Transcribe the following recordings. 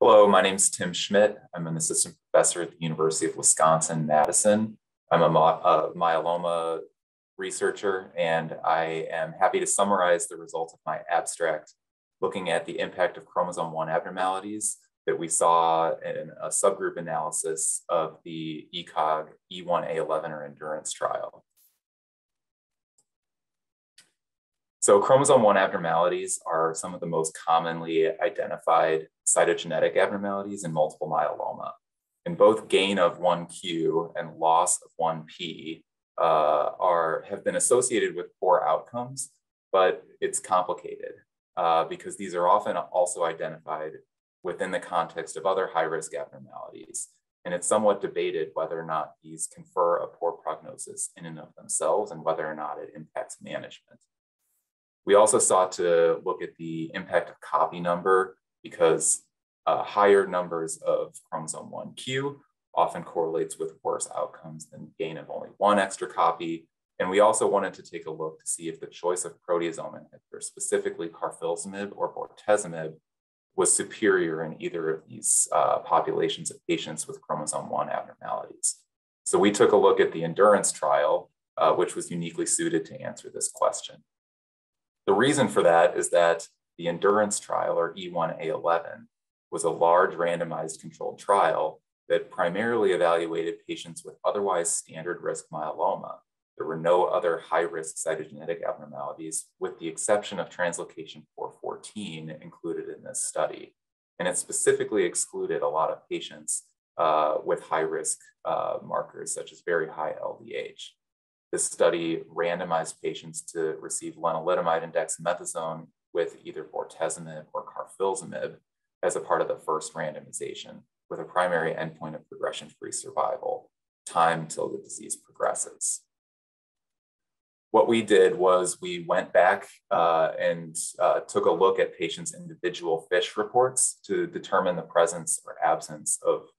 Hello, my name is Tim Schmidt. I'm an assistant professor at the University of Wisconsin, Madison. I'm a myeloma researcher, and I am happy to summarize the results of my abstract looking at the impact of chromosome 1 abnormalities that we saw in a subgroup analysis of the ECOG E1A11 or Endurance trial. So chromosome 1 abnormalities are some of the most commonly identified cytogenetic abnormalities in multiple myeloma. And both gain of 1q and loss of 1p have been associated with poor outcomes, but it's complicated because these are often also identified within the context of other high-risk abnormalities. And it's somewhat debated whether or not these confer a poor prognosis in and of themselves and whether or not it impacts management. We also sought to look at the impact of copy number because higher numbers of chromosome 1q often correlates with worse outcomes than gain of only one extra copy. And we also wanted to take a look to see if the choice of proteasome inhibitor, specifically carfilzomib or bortezomib, was superior in either of these populations of patients with chromosome 1 abnormalities. So we took a look at the Endurance trial, which was uniquely suited to answer this question. The reason for that is that the Endurance trial, or E1A11, was a large randomized controlled trial that primarily evaluated patients with otherwise standard risk myeloma. There were no other high-risk cytogenetic abnormalities, with the exception of translocation 414 included in this study. And it specifically excluded a lot of patients with high-risk markers, such as very high LDH. This study randomized patients to receive lenalidomide and dexamethasone with either bortezomib or carfilzomib as a part of the first randomization, with a primary endpoint of progression-free survival, time till the disease progresses. What we did was we went back and took a look at patients' individual FISH reports to determine the presence or absence of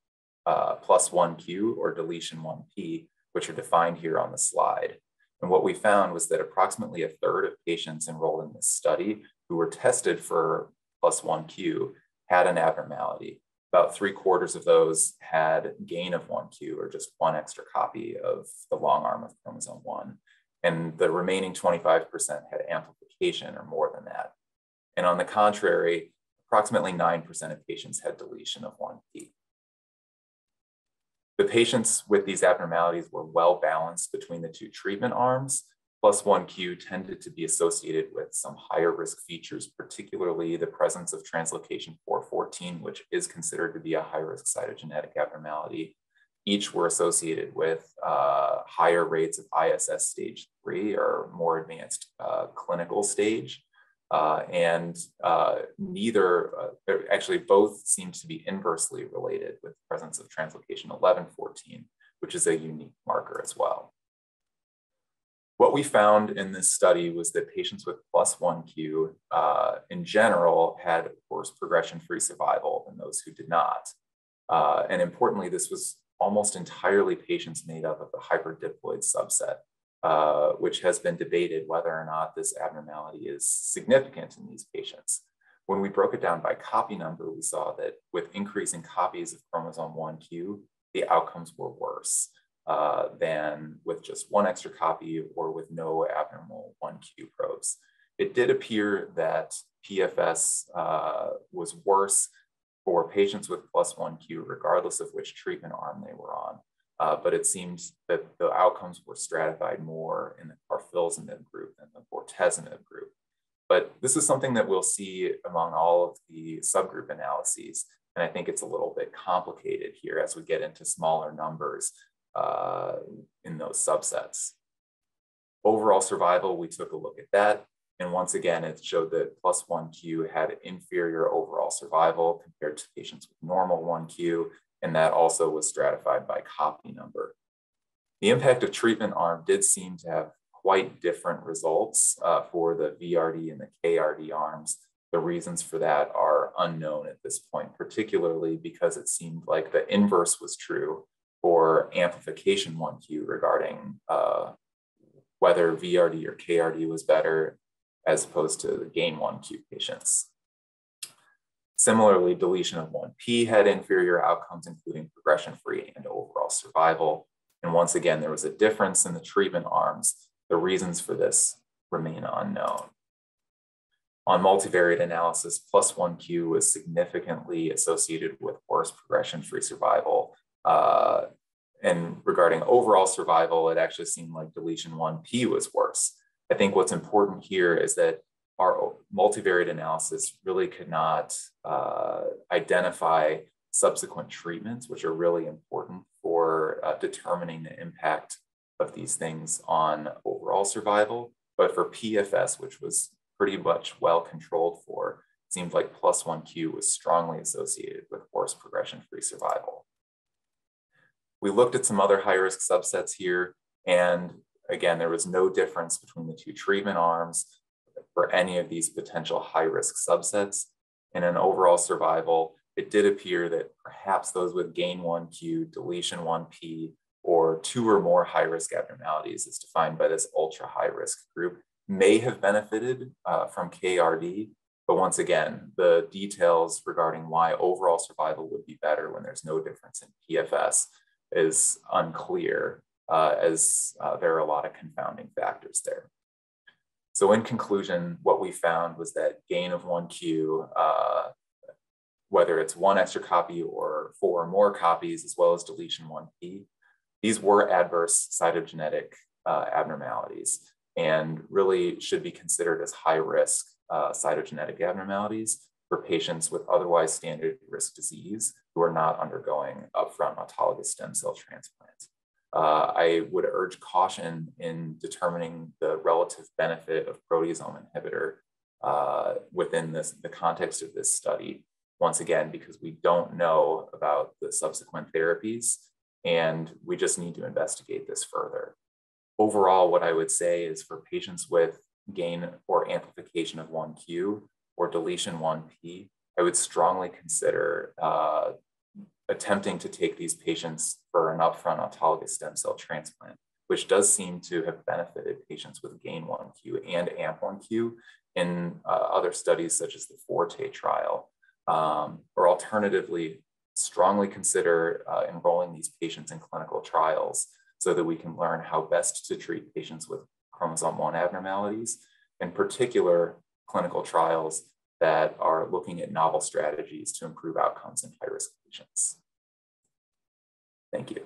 plus 1q or deletion 1p, which are defined here on the slide. And what we found was that approximately a third of patients enrolled in this study who were tested for plus 1q had an abnormality. About 3/4 of those had gain of 1q, or just one extra copy of the long arm of chromosome 1. And the remaining 25% had amplification or more than that. And on the contrary, approximately 9% of patients had deletion of 1p. The patients with these abnormalities were well-balanced between the two treatment arms. Plus 1q tended to be associated with some higher risk features, particularly the presence of translocation 414, which is considered to be a high-risk cytogenetic abnormality. Each were associated with higher rates of ISS stage 3 or more advanced clinical stage. Actually both seem to be inversely related with the presence of translocation 1114, which is a unique marker as well. What we found in this study was that patients with plus 1q in general had worse progression-free survival than those who did not. And importantly, this was almost entirely patients made up of the hyperdiploid subset, which has been debated whether or not this abnormality is significant in these patients. When we broke it down by copy number, we saw that with increasing copies of chromosome 1q, the outcomes were worse than with just one extra copy or with no abnormal 1q probes. It did appear that PFS was worse for patients with plus 1q, regardless of which treatment arm they were on. But it seems that the outcomes were stratified more in the carfilzomib group than the bortezomib group. But this is something that we'll see among all of the subgroup analyses. And I think it's a little bit complicated here as we get into smaller numbers in those subsets. Overall survival, we took a look at that. And once again, it showed that plus 1q had inferior overall survival compared to patients with normal 1q, and that also was stratified by copy number. The impact of treatment arm did seem to have quite different results for the VRD and the KRD arms. The reasons for that are unknown at this point, particularly because it seemed like the inverse was true for amplification 1q regarding whether VRD or KRD was better, as opposed to the gain 1q patients. Similarly, deletion of 1P had inferior outcomes, including progression-free and overall survival. And once again, there was a difference in the treatment arms. The reasons for this remain unknown. On multivariate analysis, plus 1Q was significantly associated with worse progression-free survival. And regarding overall survival, it actually seemed like deletion 1P was worse. I think what's important here is that our multivariate analysis really could not identify subsequent treatments, which are really important for determining the impact of these things on overall survival. But for PFS, which was pretty much well controlled for, it seemed like plus 1Q was strongly associated with worse progression-free survival. We looked at some other high-risk subsets here, and again, there was no difference between the two treatment arms for any of these potential high-risk subsets. And in overall survival, it did appear that perhaps those with gain 1Q, deletion 1P, or two or more high-risk abnormalities as defined by this ultra-high-risk group may have benefited from KRD. But once again, the details regarding why overall survival would be better when there's no difference in PFS is unclear, as there are a lot of confounding factors there. So in conclusion, what we found was that gain of 1Q, whether it's one extra copy or four or more copies, as well as deletion 1P, these were adverse cytogenetic abnormalities and really should be considered as high-risk cytogenetic abnormalities for patients with otherwise standard risk disease who are not undergoing upfront autologous stem cell transplants. I would urge caution in determining the relative benefit of proteasome inhibitor within the context of this study, once again, because we don't know about the subsequent therapies, and we just need to investigate this further. Overall, what I would say is for patients with gain or amplification of 1Q or deletion 1P, I would strongly consider attempting to take these patients for an upfront autologous stem cell transplant, which does seem to have benefited patients with gain 1Q and amp 1Q in other studies such as the FORTE trial, or alternatively, strongly consider enrolling these patients in clinical trials so that we can learn how best to treat patients with chromosome 1 abnormalities, in particular clinical trials that are looking at novel strategies to improve outcomes in high-risk patients. Thank you.